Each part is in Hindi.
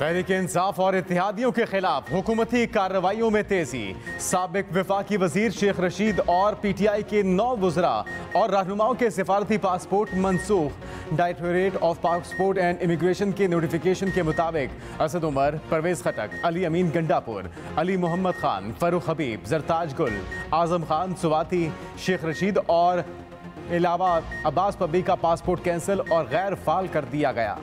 तहरीक इंसाफ और इत्तेहादियों के खिलाफ हुकूमती कार्रवाइयों में तेजी। साबिक वफाकी वजीर शेख रशीद और PTI के 9 वुज़रा और रहनुमाओं के सिफारती पासपोर्ट मनसूख। Directorate of passport and immigration के नोटिफिकेशन के मुताबिक असद उमर, परवेज़ खतक, अली अमीन गंडापुर, अली मोहम्मद ख़ान, फरूख़ हबीब, जरताज गुल, आजम खान सुवाती, शेख रशीद और इलावा अब्बास पब्बी का पासपोर्ट कैंसिल और गैर फाल कर दिया गया।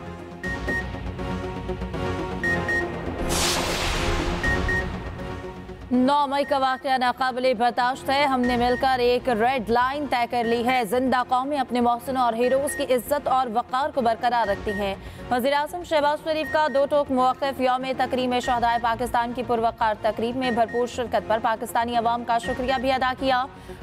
नौ मई का वाक़या नाकाबिले बर्दाश्त है। हमने मिलकर एक रेड लाइन तय कर ली है। जिंदा कौमें अपने मोहसिनों और हीरोज़ की इज्जत और वक़ार को बरकरार रखती हैं। वज़ीर-ए-आज़म शहबाज शरीफ का दो टोक मौक़िफ़ यौम तकरीम शहदाए पाकिस्तान की पुरवक़ार तकरीब में भरपूर शिरकत पर पाकिस्तानी अवाम का शुक्रिया भी अदा किया।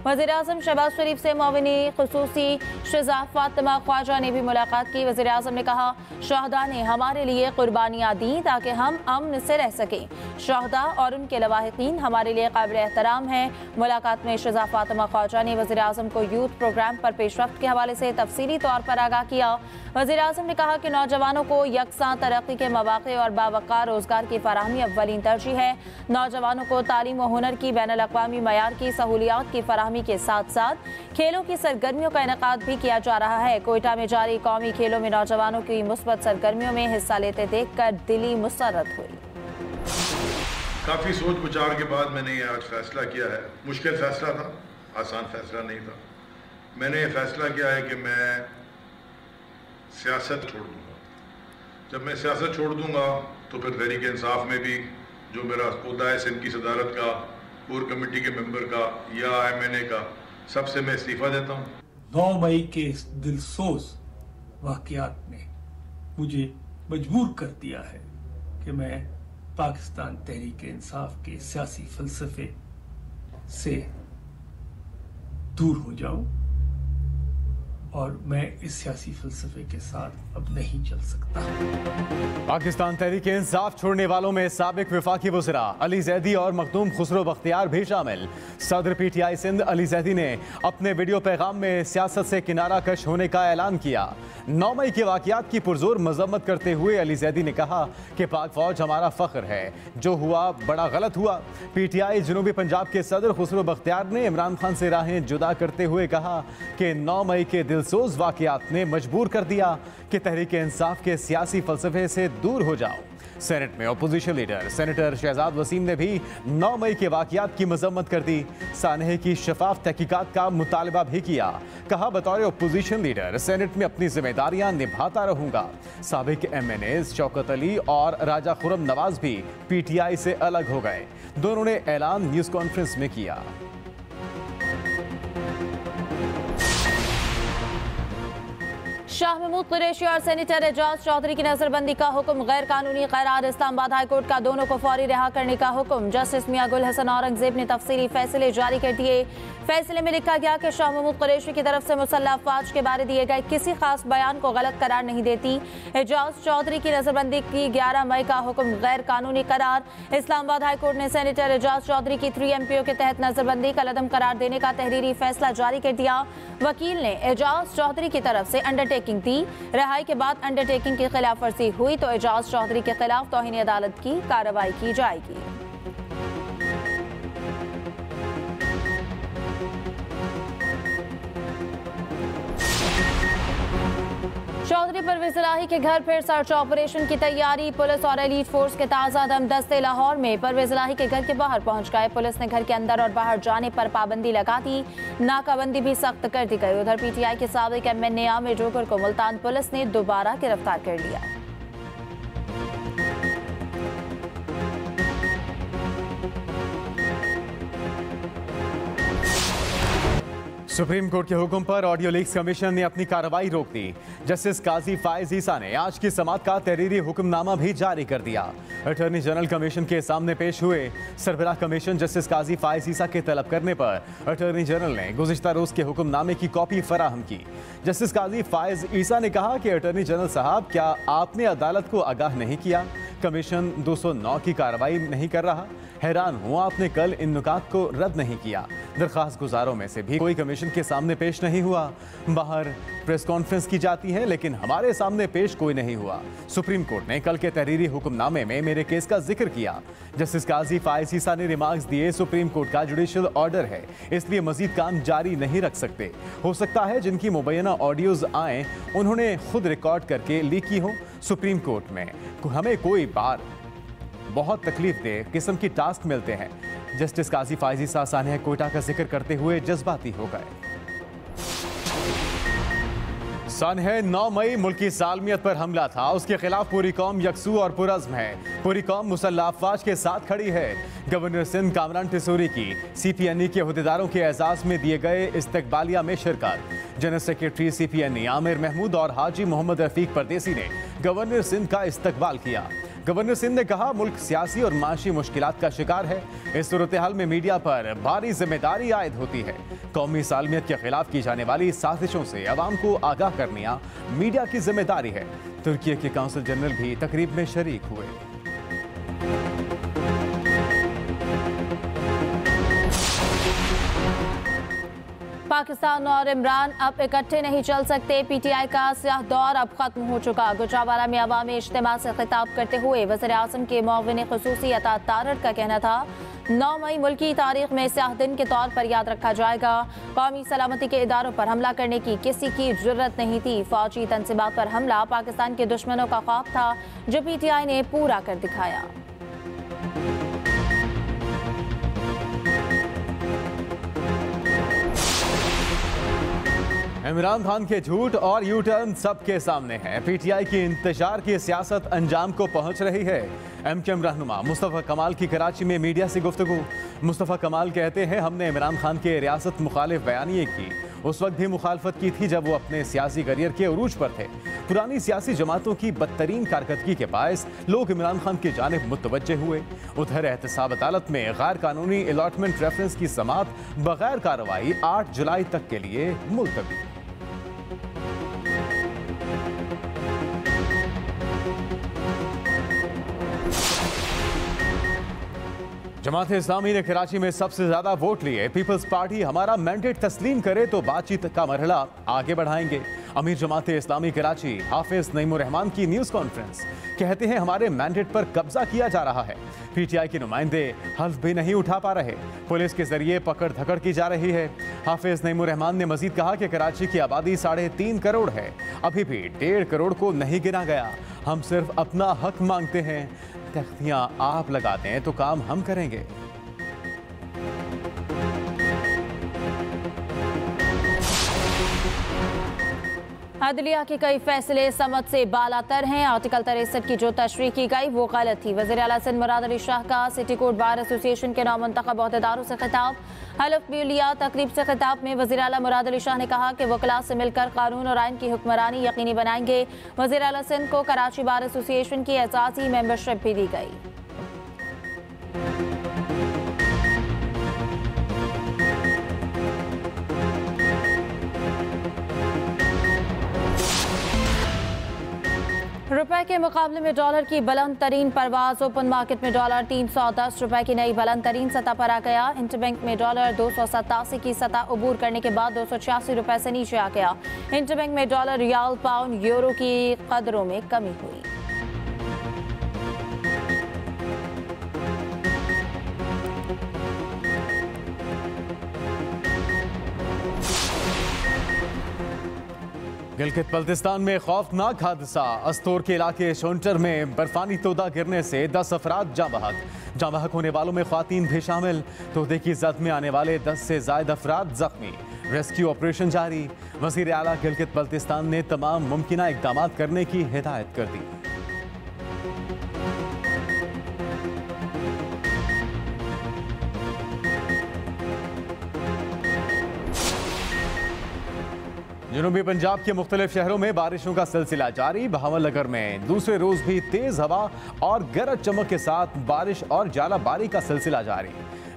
वज़ीर-ए-आज़म शहबाज शरीफ से मुआविनी ख़ुसूसी शुज़ा फातिमा खवाजा ने भी मुलाकात की। वज़ीर-ए-आज़म ने कहा, शहदा ने हमारे लिए कुर्बानियाँ दीं ताकि हम अमन से रह सकें। शहदा और उनके लवाहिक़ीन हमारे लिए काबिल एहतराम है। मुलाकात में शुज़ा फातिमा ख्वाजा ने वज़ीर-ए-आज़म को यूथ प्रोग्राम पर पेशरफ्त के हवाले से तफसीली तौर पर आगाह किया। वज़ीर-ए-आज़म ने कहा कि नौजवानों को यकसां तरक्की के मौके और बावक़ार रोजगार की फराहमी अव्वलीन तरजीह है। नौजवानों को तालीम और हुनर की बैनुल-अक़वामी मयार की सहूलियात की फराहमी के साथ साथ खेलों की सरगर्मियों का इनेकाद भी किया जा रहा है। कोयटा में जारी कौमी खेलों में नौजवानों की मुस्बत सरगर्मियों में हिस्सा लेते देख कर दिली मुसरत हुई। काफ़ी सोच विचार के बाद मैंने ये आज फैसला किया है। मुश्किल फ़ैसला था, आसान फ़ैसला नहीं था। मैंने ये फ़ैसला किया है कि मैं सियासत छोड़ दूँगा। जब मैं सियासत छोड़ दूँगा तो फिर तहरीक इंसाफ में भी जो मेरा अहदा है सिंध की सदारत का, कोर कमेटी के मेंबर का या IMNA का, सबसे मैं इस्तीफ़ा देता हूँ। 9 मई के इस दिलसोज वाक़यात ने मुझे मजबूर कर दिया है कि मैं पाकिस्तान तहरीक इंसाफ के सियासी फलसफे से दूर हो जाऊं और मैं इस सियासी फलसफे के साथ अब नहीं चल सकता। पाकिस्तान तहरीक इंसाफ छोड़ने वालों में साबिक वफाकी वज़ीर अली जैदी और मखदूम खुसरो बख्तियार भी शामिल। सदर PTI सिंध अली जैदी ने अपने वीडियो पैगाम में सियासत से किनारा कश होने का ऐलान किया। 9 मई के वाक़यात की पुरजोर मजम्मत करते हुए अली जैदी ने कहा कि पाक फौज हमारा फ़ख्र है, जो हुआ बड़ा गलत हुआ। PTI जनूबी पंजाब के सदर खुसरो बख्तियार ने इमरान खान से राहें जुदा करते हुए कहा कि 9 मई के दिलसोज वाक़यात ने मजबूर कर दिया कि तहरीक इंसाफ के सियासी फलसफे से दूर हो जाओ। सेनेट में opposition leader senator Shahzad Waseem ने भी 9 मई के वाक़यात की मजम्मत कर दी। सानहे की शफाफ तहकीकात का मुतालबा भी किया। कहा, बतौर ओपोजिशन लीडर सेनेट में अपनी जिम्मेदारियां निभाता रहूंगा। साबिक MNAs शौकत अली और राजा खुर्रम नवाज भी PTI से अलग हो गए। दोनों ने ऐलान न्यूज़ कॉन्फ्रेंस में किया। शाह महमूद कुरैशी और सेनेटर एजाज चौधरी की नजरबंदी का हुक्म गैर कानूनी करार। इस्लामाबाद हाईकोर्ट का दोनों को फौरी रिहा करने का हुक्म। जस्टिस मिया गल हसन औरंगजेब ने तफसीली फैसले जारी कर दिए। फैसले में लिखा गया कि शाह महमूद कुरैशी की तरफ से मुसल्ह अफवाज के बारे दिए गए किसी खास बयान को गलत करार नहीं देती। एजाज चौधरी की नजरबंदी की 11 मई का हुक्म गैर कानूनी करार। इस्लामाबाद हाईकोर्ट ने सेनेटर एजाज चौधरी की 3 MPO के तहत नजरबंदी का कलदम करार देने का तहरीरी फैसला जारी कर दिया। वकील ने एजाज चौधरी की तरफ से अंडरटेक थी। रिहाई के बाद अंडरटेकिंग की खिलाफ वर्जी हुई तो एजाज चौधरी के खिलाफ तौहीन अदालत की कार्रवाई की जाएगी। चौधरी परवेज़ इलाही के घर फिर सर्च ऑपरेशन की तैयारी। पुलिस और एलीट फोर्स के ताज़ा दम दस्ते लाहौर में परवेज़ इलाही के घर के बाहर पहुंच गए। पुलिस ने घर के अंदर और बाहर जाने पर पाबंदी लगा दी, नाकाबंदी भी सख्त कर दी गई। उधर PTI के साबिक MNA आमिर जोकर को मुल्तान पुलिस ने दोबारा गिरफ्तार कर लिया। सुप्रीम कोर्ट के हुक्म पर ऑडियो लीक्स कमीशन ने अपनी कार्रवाई रोक दी। जस्टिस काजी फायज ईसा ने आज की समाअत का तहरीरी हुक्मनामा भी जारी कर दिया। अटॉर्नी जनरल कमीशन के सामने पेश हुए सरबराह कमीशन जस्टिस काजी फायज ईसा के तलब करने पर अटॉर्नी जनरल ने गुज़िश्ता रोज़ के हुक्मनामे की कॉपी फराहम की। जस्टिस काजी फायज ईसा ने कहा कि अटॉर्नी जनरल साहब, क्या आपने अदालत को आगाह नहीं किया? कमीशन 209 की कार्रवाई नहीं कर रहा। हैरान हुआ आपने कल इन नुकात को रद्द नहीं किया। दरख्वास्त गुजारों में से भी कोई कमीशन के सामने पेश नहीं हुआ। बाहर प्रेस कॉन्फ्रेंस की जाती है लेकिन हमारे सामने पेश कोई नहीं हुआ। सुप्रीम कोर्ट ने कल के तहरीरी हुक्मनामे में मेरे केस का जिक्र किया। जस्टिस काजी फायज ईसा ने रिमार्क्स दिए, सुप्रीम कोर्ट का जुडिशियल ऑर्डर है इसलिए मजीद काम जारी नहीं रख सकते। हो सकता है जिनकी मुबैना ऑडियोज आए उन्होंने खुद रिकॉर्ड करके लीक की हो। सुप्रीम कोर्ट में हमें कोई बार बहुत तकलीफ दे किस्म की टास्क मिलते हैं। जस्टिस काजी फायज ईसा सान्हे कोयटा का जिक्र करते हुए जज्बाती हो गए। सान्हे 9 मई मुल्क की सालमियत पर हमला था, उसके खिलाफ पूरी कौम यकसू और पुरज़्म है। पूरी कौम मुसल्ह अफवाज के साथ खड़ी है। गवर्नर सिंध कामरान टिसूरी की CPNE के अहदेदारों के एजाज़ में दिए गए इस्तकबालिया में शिरकत। General secretary CPNE Amir Mahmood और हाजी मोहम्मद रफीक परदेसी ने गवर्नर सिंध का इस्तकबाल किया। गवर्नर सिंध ने कहा मुल्क सियासी और माशी मुश्किलात का शिकार है। इस सूरत हाल में मीडिया पर भारी जिम्मेदारी आयद होती है। कौमी सालमियत के खिलाफ की जाने वाली साजिशों से आवाम को आगाह करना मीडिया की जिम्मेदारी है। तुर्की के काउंसिल जनरल भी तकरीब में शरीक हुए। पाकिस्तान और इमरान अब इकट्ठे नहीं चल सकते। PTI का स्याह दौर अब खत्म हो चुका। गुजरावाला में अवामी इज्तिमा से खिताब करते हुए वज़ीर-ए-आज़म के मुअव्विन ख़ुसूसी अता तारड़ का कहना था 9 मई मुल्की तारीख में स्याह दिन के तौर पर याद रखा जाएगा। कौमी सलामती के इदारों पर हमला करने की किसी की जरूरत नहीं थी। फौजी तनसीबात पर हमला पाकिस्तान के दुश्मनों का ख्वाब था जो PTI ने पूरा कर दिखाया। इमरान खान के झूठ और U-टर्न सबके सामने है। PTI की इंतजार की सियासत अंजाम को पहुंच रही है। MQM रहनुमा मुस्तफा कमाल की कराची में मीडिया से गुफ्तगू। मुस्तफ़ा कमाल कहते हैं हमने इमरान खान के रियासत मुखालिफ बयानिए की। उस वक्त भी मुखालफत की थी जब वो अपने सियासी करियर के उरूज पर थे। पुरानी सियासी जमातों की बदतरीन कारकर्दगी के बायस लोग इमरान खान की जानिब मुतवज्जे हुए। उधर एहतसाब अदालत में गैर कानूनी अलॉटमेंट रेफरेंस की समाअत बगैर कार्रवाई 8 जुलाई तक के लिए मुलतवी। जमात इस्लामी ने कराची में सबसे ज्यादा वोट लिए। पीपल्स पार्टी हमारा मैंडेट तस्लीम करे तो बातचीत का मरहला आगे बढ़ाएंगे। अमीर जमात इस्लामी कराची हाफिज नईमुरहमान की न्यूज़ कॉन्फ्रेंस, कहते हैं हमारे मैंडेट पर कब्जा किया जा रहा है। PTI के नुमाइंदे हल्फ भी नहीं उठा पा रहे, पुलिस के जरिए पकड़ धकड़ की जा रही है। हाफिज नईमुरहमान ने मजीद कहा कि कराची की आबादी 3.5 करोड़ है, अभी भी 1.5 करोड़ को नहीं गिना गया। हम सिर्फ अपना हक मांगते हैं। तख्तियां आप लगाते हैं तो काम हम करेंगे। अदलिया के कई फैसले समझ से बालातर हैं। आर्टिकल 63 की जो तशरीह की गई वो गलत थी। वज़ीर आला सिंध मुराद अली शाह का सिटी कोर्ट बार एसोसिएशन के नामुंतखब अहदेदारों से खिताब। हलफ भी लिया। तकरीब से खिताब में वज़ीर आला मुराद अली शाह ने कहा कि वकला से मिलकर कानून और आइन की हुक्मरानी यकीनी बनाएंगे। वज़ीर आला सिंध को कराची बार एसोसिएशन की एजाजी मेंबरशिप भी दी गई। रुपए के मुकाबले में डॉलर की बुलंद तरीन परवाज। ओपन मार्केट में डॉलर 310 रुपए की नई बुलंद तरीन सतह पर आ गया। इंटरबैंक में डॉलर 287 की सतह उबूर करने के बाद 286 रुपए से नीचे आ गया। इंटरबैंक में डॉलर, रियाल, पाउंड, यूरो की कदरों में कमी हुई। गिलगित बल्तिस्तान में खौफनाक हादसा। अस्तोर के इलाके शौन्टर में बर्फानी तोदा गिरने से 10 अफराद जाँ बहक होने वालों में ख्वातीन भी शामिल। तोदे की जद में आने वाले 10 से ज़ायद अफराद जख्मी। रेस्क्यू ऑपरेशन जारी। वज़ीर आला गिलगित बल्तिस्तान ने तमाम मुमकिन इकदाम करने की हिदायत कर दी। जनूबी पंजाब के मुख्तलिफ शहरों में बारिशों का सिलसिला जारी। बहावलनगर में दूसरे रोज भी तेज हवा और गरज चमक के साथ बारिश और जाला बारी का सिलसिला जारी।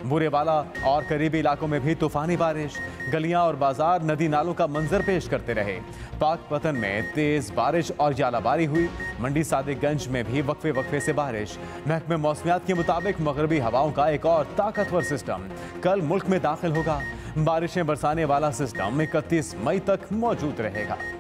बूरेवाला और करीबी इलाकों में भी तूफानी बारिश, गलियां और बाजार नदी नालों का मंजर पेश करते रहे। पाक वतन में तेज़ बारिश और ज़ालाबारी हुई। मंडी सादिकगंज में भी वक्फे वक्फे से बारिश। महकमे मौसमियात के मुताबिक मगरबी हवाओं का एक और ताकतवर सिस्टम कल मुल्क में दाखिल होगा। बारिशें बरसाने वाला सिस्टम 31 मई तक मौजूद रहेगा।